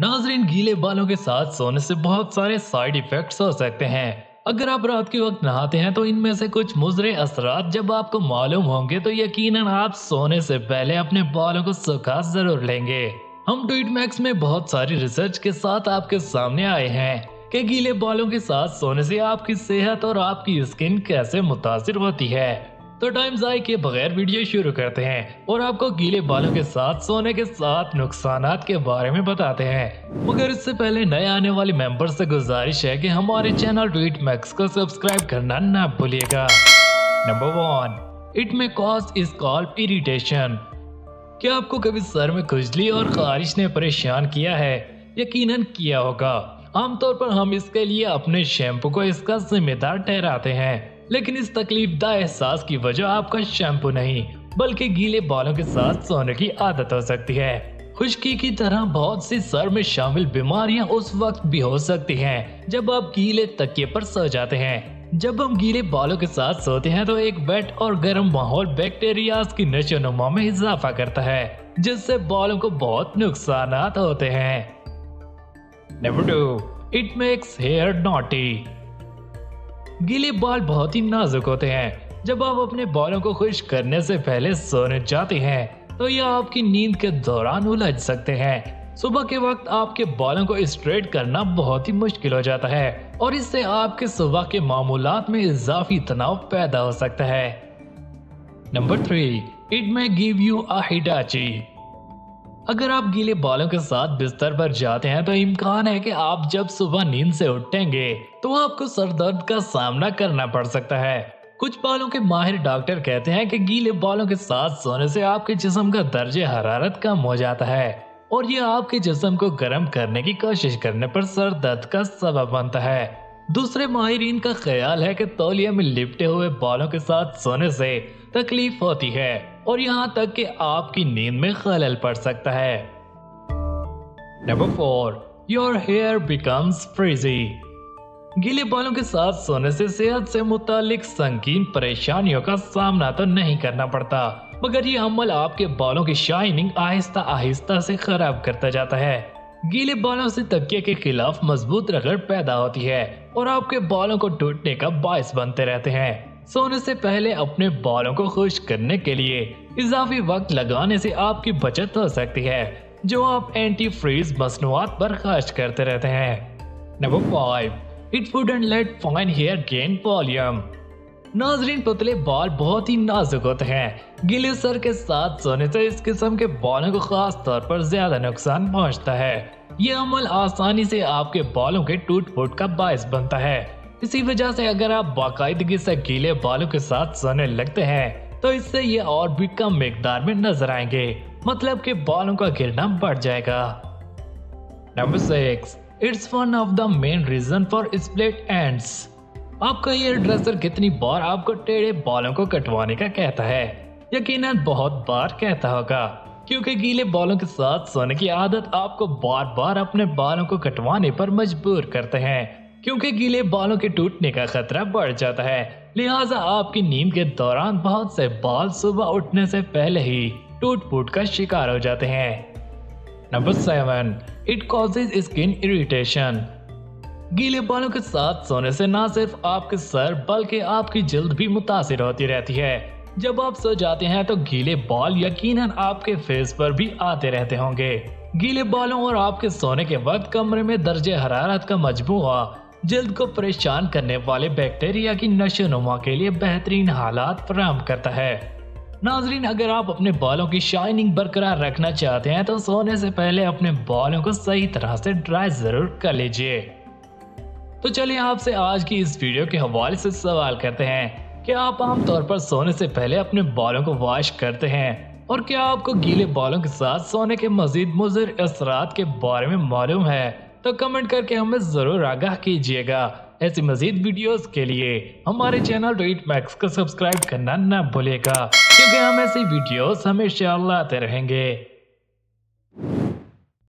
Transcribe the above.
नाजरीन, गीले बालों के साथ सोने से बहुत सारे साइड इफेक्ट्स हो सकते हैं। अगर आप रात के वक्त नहाते हैं तो इनमें से कुछ मुजरे असरात जब आपको मालूम होंगे तो यकीनन आप सोने से पहले अपने बालों को सुखा जरूर लेंगे। हम ट्वीटमैक्स में बहुत सारी रिसर्च के साथ आपके सामने आए हैं कि गीले बालों के साथ सोने से आपकी सेहत और आपकी स्किन कैसे मुतासिर होती है। तो टाइम ज़ाय के बगैर वीडियो शुरू करते हैं और आपको गीले बालों के साथ सोने के साथ नुकसानात के बारे में बताते हैं, मगर इससे पहले नए आने वाले मेंबर से गुजारिश है कि हमारे चैनल ट्वीटमैक्स को सब्सक्राइब करना ना भूलिएगा। Number 1, it may cause scalp irritation. क्या आपको कभी सर में खुजली और खारिश ने परेशान किया है? यकीनन किया होगा। आमतौर पर हम इसके लिए अपने शैम्पू को इसका जिम्मेदार ठहराते हैं, लेकिन इस तकलीफदायक एहसास की वजह आपका शैम्पू नहीं बल्कि गीले बालों के साथ सोने की आदत हो सकती है। खुश्की की तरह बहुत सी सर में शामिल बीमारियां उस वक्त भी हो सकती हैं जब आप गीले तकिए पर सो जाते हैं। जब हम गीले बालों के साथ सोते हैं तो एक वेट और गर्म माहौल बैक्टीरियाज की नशोनुमा में इजाफा करता है, जिससे बालों को बहुत नुकसान होते हैं। Number 2, it makes hair naughty. गीले बाल बहुत ही नाजुक होते हैं। जब आप अपने बालों को खुश करने से पहले सोने जाते हैं तो यह आपकी नींद के दौरान उलझ सकते हैं। सुबह के वक्त आपके बालों को स्ट्रेट करना बहुत ही मुश्किल हो जाता है और इससे आपके सुबह के मामूलात में इजाफी तनाव पैदा हो सकता है। Number 3, it may give you a headache. अगर आप गीले बालों के साथ बिस्तर पर जाते हैं तो इम्कान है कि आप जब सुबह नींद से उठेंगे तो आपको सरदर्द का सामना करना पड़ सकता है। कुछ बालों के माहिर डॉक्टर कहते हैं कि गीले बालों के साथ सोने से आपके जिस्म का दर्जे हरारत कम हो जाता है और यह आपके जिस्म को गर्म करने की कोशिश करने पर सर दर्द का सबब बनता है। दूसरे माहिरीन का ख्याल है कि तौलिया में लिपटे हुए बालों के साथ सोने से तकलीफ होती है और यहाँ तक कि आपकी नींद में खलल पड़ सकता है। Number 4, your hair becomes frizzy. गीले बालों के साथ सोने से सेहत से मुतालिक संकीन परेशानियों का सामना तो नहीं करना पड़ता, मगर ये अमल आपके बालों की शाइनिंग आहिस्ता आहिस्ता से खराब करता जाता है। गीले बालों से तकिए के खिलाफ मजबूत रगड़ पैदा होती है और आपके बालों को टूटने का बायस बनते रहते हैं। सोने से पहले अपने बालों को खुश करने के लिए इजाफी वक्त लगाने से आपकी बचत हो सकती है, जो आप एंटी फ्रीज मसनूआत पर खर्च करते रहते हैं। Number 5, it wouldn't let fine hair gain volume. नाजरीन, पतले बाल बहुत ही नाजुक होते हैं। गीले सर के साथ सोने से इस किस्म के बालों को खास तौर पर ज्यादा नुकसान पहुंचता है। ये अमल आसानी से आपके बालों के टूट फूट का बायस बनता है। इसी वजह से अगर आप बाकायदगी से गीले बालों के साथ सोने लगते हैं तो इससे ये और भी कम मिकदार में नजर आएंगे, मतलब कि बालों का गिरना बढ़ जाएगा। Number 6, it's one of the main reason for split ends. आपका हेयर ड्रेसर कितनी बार आपको टेढ़े बालों को कटवाने का कहता है? यकीनन बहुत बार कहता होगा, क्योंकि गीले बालों के साथ सोने की आदत आपको बार बार अपने बालों को कटवाने पर मजबूर करते हैं, क्योंकि गीले बालों के टूटने का खतरा बढ़ जाता है। लिहाजा आपकी नींद के दौरान बहुत से बाल सुबह उठने से पहले ही टूट फूट का शिकार हो जाते हैं। Number 7, it causes skin irritation. गीले बालों के साथ सोने से ना सिर्फ आपके सर बल्कि आपकी जल्द भी मुतासिर होती रहती है। जब आप सो जाते हैं तो गीले बाल यकीनन आपके फेस पर भी आते रहते होंगे। गीले बालों और आपके सोने के वक्त कमरे में दर्जे हरारत का मजमूआ जल्द को परेशान करने वाले बैक्टीरिया की नशोनुमा के लिए बेहतरीन हालात फराहम करता है। नाजरीन, अगर आप अपने बालों की शाइनिंग बरकरार रखना चाहते हैं तो सोने से पहले अपने बालों को सही तरह से ड्राई जरूर कर लीजिए। तो चलिए आपसे आज की इस वीडियो के हवाले से सवाल करते हैं कि आप आमतौर पर सोने से पहले अपने बालों को वॉश करते हैं और क्या आपको गीले बालों के साथ सोने के मजीद मुज़र असरात के बारे में मालूम है? तो कमेंट करके हमें ज़रूर आगाह कीजिएगा। ऐसी मज़ीद वीडियोस के लिए हमारे चैनल ट्वीटमैक्स को सब्सक्राइब करना ना भूलिएगा, क्योंकि हम ऐसी वीडियोस हमेशा लाते रहेंगे।